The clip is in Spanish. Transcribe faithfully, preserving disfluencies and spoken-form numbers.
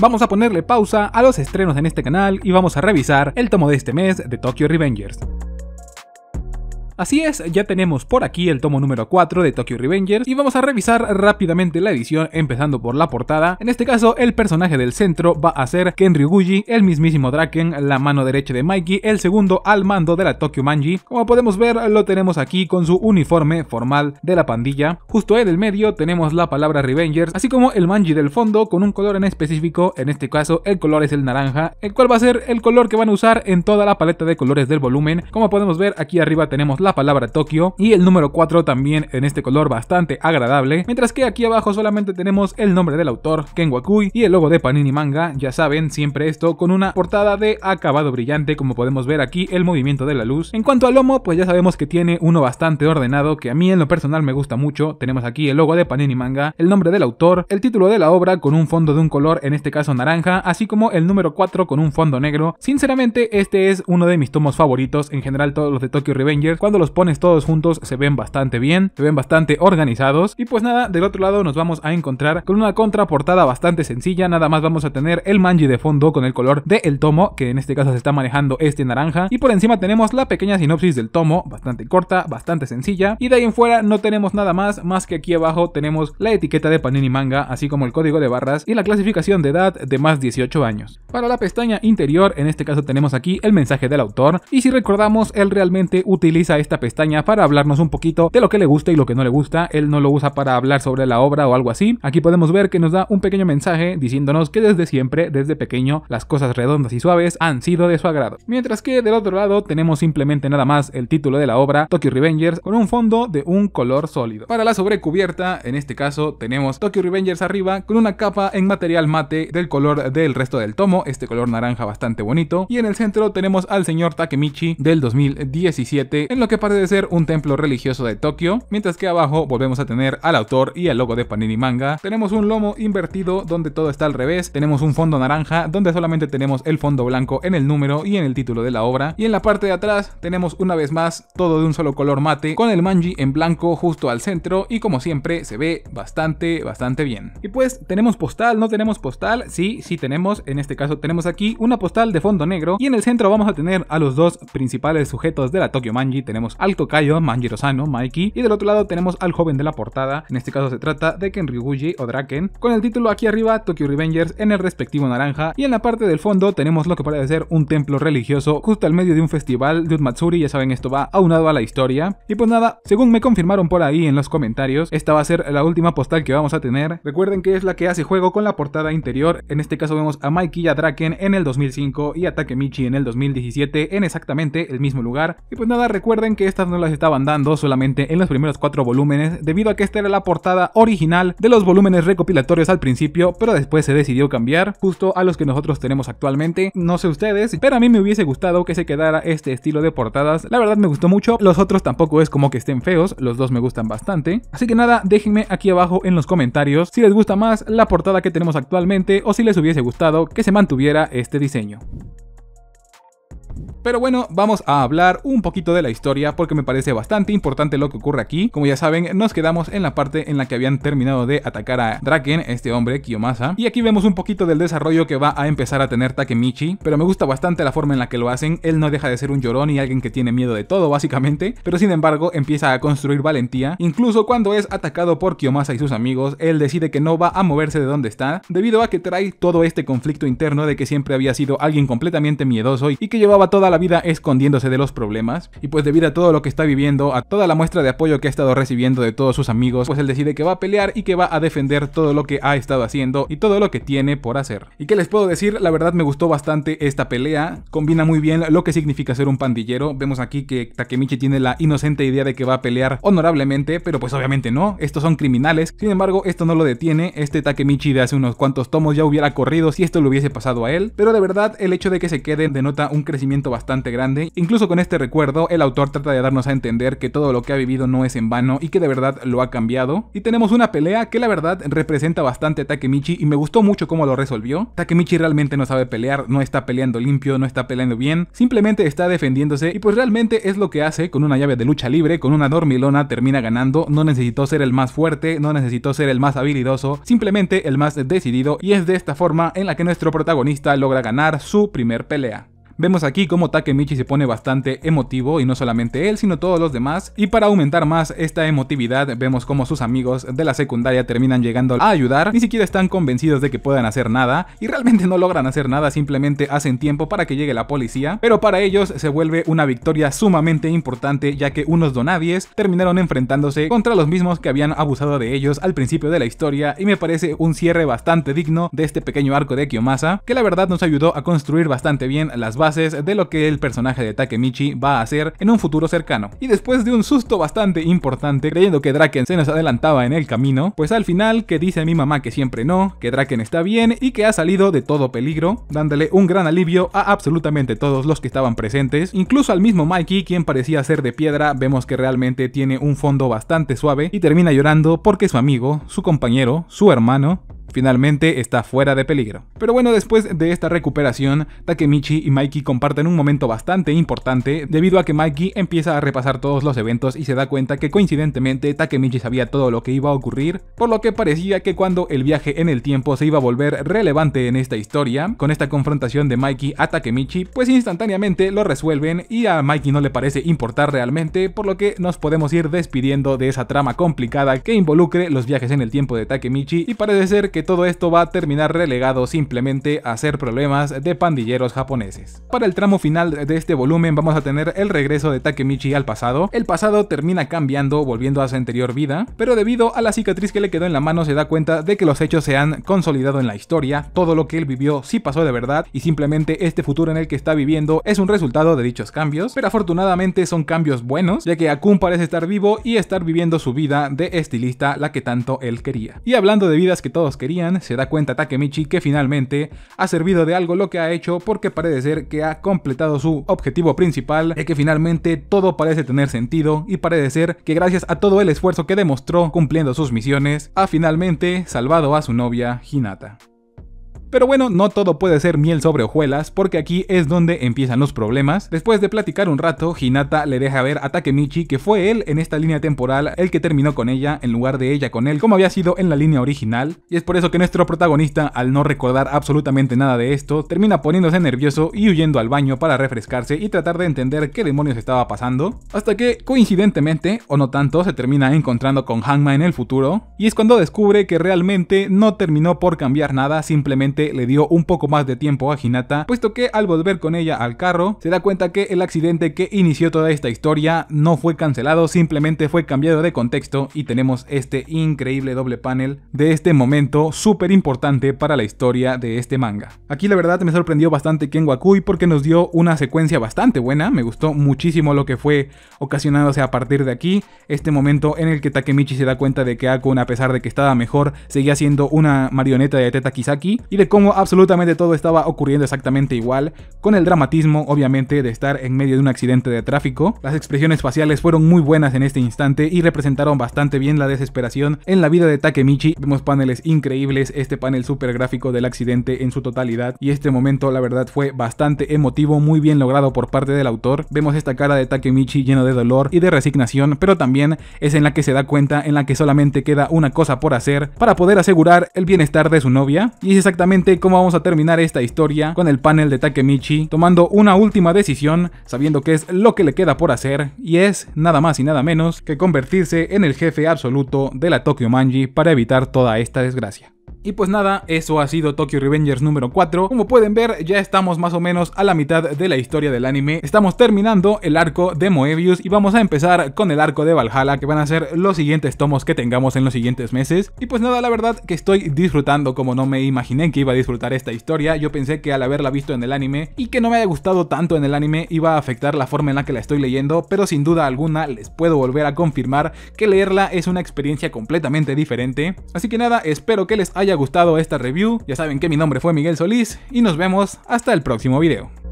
Vamos a ponerle pausa a los estrenos en este canal y vamos a revisar el tomo de este mes de Tokyo Revengers. Así es, ya tenemos por aquí el tomo número cuatro de Tokyo Revengers y vamos a revisar rápidamente la edición empezando por la portada. En este caso, el personaje del centro va a ser Ken Ryuguji, el mismísimo Draken, la mano derecha de Mikey, el segundo al mando de la Tokyo Manji. Como podemos ver, lo tenemos aquí con su uniforme formal de la pandilla. Justo en el medio tenemos la palabra Revengers, así como el Manji del fondo con un color en específico. En este caso, el color es el naranja, el cual va a ser el color que van a usar en toda la paleta de colores del volumen. Como podemos ver, aquí arriba tenemos la La palabra Tokio y el número cuatro también en este color bastante agradable, mientras que aquí abajo solamente tenemos el nombre del autor, Ken Wakui, y el logo de Panini Manga. Ya saben, siempre esto con una portada de acabado brillante, como podemos ver aquí el movimiento de la luz. En cuanto al lomo, pues ya sabemos que tiene uno bastante ordenado, que a mí en lo personal me gusta mucho. Tenemos aquí el logo de Panini Manga, el nombre del autor, el título de la obra con un fondo de un color, en este caso naranja, así como el número cuatro con un fondo negro. Sinceramente, este es uno de mis tomos favoritos. En general, todos los de Tokyo Revengers, cuando los pones todos juntos se ven bastante bien, se ven bastante organizados. Y pues nada, del otro lado nos vamos a encontrar con una contraportada bastante sencilla. Nada más vamos a tener el Manji de fondo con el color del tomo, que en este caso se está manejando este naranja, y por encima tenemos la pequeña sinopsis del tomo, bastante corta, bastante sencilla, y de ahí en fuera no tenemos nada más, más que aquí abajo tenemos la etiqueta de Panini Manga, así como el código de barras y la clasificación de edad de más dieciocho años. Para la pestaña interior, en este caso tenemos aquí el mensaje del autor, y si recordamos, él realmente utiliza esta pestaña para hablarnos un poquito de lo que le gusta y lo que no le gusta. Él no lo usa para hablar sobre la obra o algo así. Aquí podemos ver que nos da un pequeño mensaje diciéndonos que desde siempre, desde pequeño, las cosas redondas y suaves han sido de su agrado. Mientras que del otro lado tenemos simplemente nada más el título de la obra, Tokyo Revengers, con un fondo de un color sólido. Para la sobrecubierta, en este caso tenemos Tokyo Revengers arriba con una capa en material mate del color del resto del tomo, este color naranja bastante bonito, y en el centro tenemos al señor Takemichi del dos mil diecisiete, en lo que parece ser un templo religioso de Tokio, mientras que abajo volvemos a tener al autor y al logo de Panini Manga. Tenemos un lomo invertido donde todo está al revés, tenemos un fondo naranja donde solamente tenemos el fondo blanco en el número y en el título de la obra, y en la parte de atrás tenemos una vez más todo de un solo color mate con el Manji en blanco justo al centro, y como siempre se ve bastante bastante bien. Y pues tenemos postal, no tenemos postal, sí, sí tenemos. En este caso tenemos aquí una postal de fondo negro, y en el centro vamos a tener a los dos principales sujetos de la Tokyo Manji. Tenemos Tenemos al tocayo Manjiro Sano, Mikey, y del otro lado tenemos al joven de la portada. En este caso se trata de Ken Ryuguji o Draken, con el título aquí arriba Tokyo Revengers en el respectivo naranja, y en la parte del fondo tenemos lo que parece ser un templo religioso justo al medio de un festival de un Matsuri. Ya saben, esto va aunado a la historia. Y pues nada, según me confirmaron por ahí en los comentarios, esta va a ser la última postal que vamos a tener. Recuerden que es la que hace juego con la portada interior. En este caso vemos a Mikey y a Draken en el dos mil cinco y a Takemichi en el dos mil diecisiete en exactamente el mismo lugar. Y pues nada, recuerden que estas no las estaban dando solamente en los primeros cuatro volúmenes, debido a que esta era la portada original de los volúmenes recopilatorios al principio, pero después se decidió cambiar justo a los que nosotros tenemos actualmente. No sé ustedes, pero a mí me hubiese gustado que se quedara este estilo de portadas. La verdad me gustó mucho, los otros tampoco es como que estén feos, los dos me gustan bastante. Así que nada, déjenme aquí abajo en los comentarios si les gusta más la portada que tenemos actualmente o si les hubiese gustado que se mantuviera este diseño. Pero bueno, vamos a hablar un poquito de la historia porque me parece bastante importante lo que ocurre aquí. Como ya saben, nos quedamos en la parte en la que habían terminado de atacar a Draken, este hombre, Kiyomasa. Y aquí vemos un poquito del desarrollo que va a empezar a tener Takemichi, pero me gusta bastante la forma en la que lo hacen. Él no deja de ser un llorón y alguien que tiene miedo de todo, básicamente, pero sin embargo empieza a construir valentía. Incluso cuando es atacado por Kiyomasa y sus amigos, él decide que no va a moverse de donde está, debido a que trae todo este conflicto interno de que siempre había sido alguien completamente miedoso y que llevaba toda la vida escondiéndose de los problemas. Y pues debido a todo lo que está viviendo, a toda la muestra de apoyo que ha estado recibiendo de todos sus amigos, pues él decide que va a pelear y que va a defender todo lo que ha estado haciendo y todo lo que tiene por hacer. ¿Y qué les puedo decir? La verdad me gustó bastante esta pelea, combina muy bien lo que significa ser un pandillero. Vemos aquí que Takemichi tiene la inocente idea de que va a pelear honorablemente, pero pues obviamente no, estos son criminales. Sin embargo, esto no lo detiene. Este Takemichi de hace unos cuantos tomos ya hubiera corrido si esto le hubiese pasado a él, pero de verdad el hecho de que se queden denota un crecimiento bastante bastante grande. Incluso con este recuerdo, el autor trata de darnos a entender que todo lo que ha vivido no es en vano y que de verdad lo ha cambiado. Y tenemos una pelea que la verdad representa bastante a Takemichi y me gustó mucho cómo lo resolvió. Takemichi realmente no sabe pelear, no está peleando limpio, no está peleando bien, simplemente está defendiéndose y pues realmente es lo que hace con una llave de lucha libre, con una dormilona termina ganando. No necesitó ser el más fuerte, no necesitó ser el más habilidoso, simplemente el más decidido, y es de esta forma en la que nuestro protagonista logra ganar su primer pelea. Vemos aquí cómo Takemichi se pone bastante emotivo y no solamente él sino todos los demás, y para aumentar más esta emotividad vemos cómo sus amigos de la secundaria terminan llegando a ayudar, ni siquiera están convencidos de que puedan hacer nada y realmente no logran hacer nada, simplemente hacen tiempo para que llegue la policía, pero para ellos se vuelve una victoria sumamente importante ya que unos donavies terminaron enfrentándose contra los mismos que habían abusado de ellos al principio de la historia, y me parece un cierre bastante digno de este pequeño arco de Kiyomasa que la verdad nos ayudó a construir bastante bien las bases de lo que el personaje de Takemichi va a hacer en un futuro cercano. Y después de un susto bastante importante, creyendo que Draken se nos adelantaba en el camino, pues al final que dice mi mamá que siempre no, que Draken está bien y que ha salido de todo peligro, dándole un gran alivio a absolutamente todos los que estaban presentes, incluso al mismo Mikey, quien parecía ser de piedra. Vemos que realmente tiene un fondo bastante suave y termina llorando porque su amigo, su compañero, su hermano finalmente está fuera de peligro. Pero bueno, después de esta recuperación, Takemichi y Mikey comparten un momento bastante importante, debido a que Mikey empieza a repasar todos los eventos y se da cuenta que coincidentemente Takemichi sabía todo lo que iba a ocurrir, por lo que parecía que cuando el viaje en el tiempo se iba a volver relevante en esta historia. Con esta confrontación de Mikey a Takemichi, pues instantáneamente lo resuelven y a Mikey no le parece importar realmente, por lo que nos podemos ir despidiendo de esa trama complicada que involucre los viajes en el tiempo de Takemichi, y parece ser que todo esto va a terminar relegado simplemente a ser problemas de pandilleros japoneses. Para el tramo final de este volumen vamos a tener el regreso de Takemichi al pasado. El pasado termina cambiando, volviendo a su anterior vida, pero debido a la cicatriz que le quedó en la mano se da cuenta de que los hechos se han consolidado en la historia, todo lo que él vivió sí pasó de verdad y simplemente este futuro en el que está viviendo es un resultado de dichos cambios, pero afortunadamente son cambios buenos, ya que Akkun parece estar vivo y estar viviendo su vida de estilista, la que tanto él quería. Y hablando de vidas que todos querían, se da cuenta Takemichi que finalmente ha servido de algo lo que ha hecho, porque parece ser que ha completado su objetivo principal, de que finalmente todo parece tener sentido y parece ser que gracias a todo el esfuerzo que demostró cumpliendo sus misiones, ha finalmente salvado a su novia Hinata. Pero bueno, no todo puede ser miel sobre hojuelas, porque aquí es donde empiezan los problemas. Después de platicar un rato, Hinata le deja ver a Takemichi que fue él en esta línea temporal el que terminó con ella, en lugar de ella con él, como había sido en la línea original. Y es por eso que nuestro protagonista, al no recordar absolutamente nada de esto, termina poniéndose nervioso y huyendo al baño para refrescarse y tratar de entender qué demonios estaba pasando. Hasta que, coincidentemente, o no tanto, se termina encontrando con Hanma en el futuro. Y es cuando descubre que realmente no terminó por cambiar nada, simplemente le dio un poco más de tiempo a Hinata, puesto que al volver con ella al carro se da cuenta que el accidente que inició toda esta historia no fue cancelado, simplemente fue cambiado de contexto, y tenemos este increíble doble panel de este momento súper importante para la historia de este manga. Aquí la verdad me sorprendió bastante Ken Wakui, porque nos dio una secuencia bastante buena, me gustó muchísimo lo que fue ocasionándose a partir de aquí, este momento en el que Takemichi se da cuenta de que Akkun, a pesar de que estaba mejor, seguía siendo una marioneta de Tetsukizaki, y de cómo absolutamente todo estaba ocurriendo exactamente igual, con el dramatismo obviamente de estar en medio de un accidente de tráfico. Las expresiones faciales fueron muy buenas en este instante y representaron bastante bien la desesperación en la vida de Takemichi. Vemos paneles increíbles, este panel super gráfico del accidente en su totalidad, y este momento la verdad fue bastante emotivo, muy bien logrado por parte del autor. Vemos esta cara de Takemichi lleno de dolor y de resignación, pero también es en la que se da cuenta en la que solamente queda una cosa por hacer para poder asegurar el bienestar de su novia, y es exactamente cómo vamos a terminar esta historia, con el panel de Takemichi tomando una última decisión, sabiendo que es lo que le queda por hacer, y es nada más y nada menos que convertirse en el jefe absoluto de la Tokyo Manji para evitar toda esta desgracia. Y pues nada, eso ha sido Tokyo Revengers número cuatro. Como pueden ver, ya estamos más o menos a la mitad de la historia del anime. Estamos terminando el arco de Moebius y vamos a empezar con el arco de Valhalla, que van a ser los siguientes tomos que tengamos en los siguientes meses. Y pues nada, la verdad que estoy disfrutando como no me imaginé que iba a disfrutar esta historia. Yo pensé que al haberla visto en el anime y que no me haya gustado tanto en el anime iba a afectar la forma en la que la estoy leyendo, pero sin duda alguna les puedo volver a confirmar que leerla es una experiencia completamente diferente. Así que nada, espero que les haya gustado esta review. Ya saben que mi nombre fue Miguel Solís y nos vemos hasta el próximo video.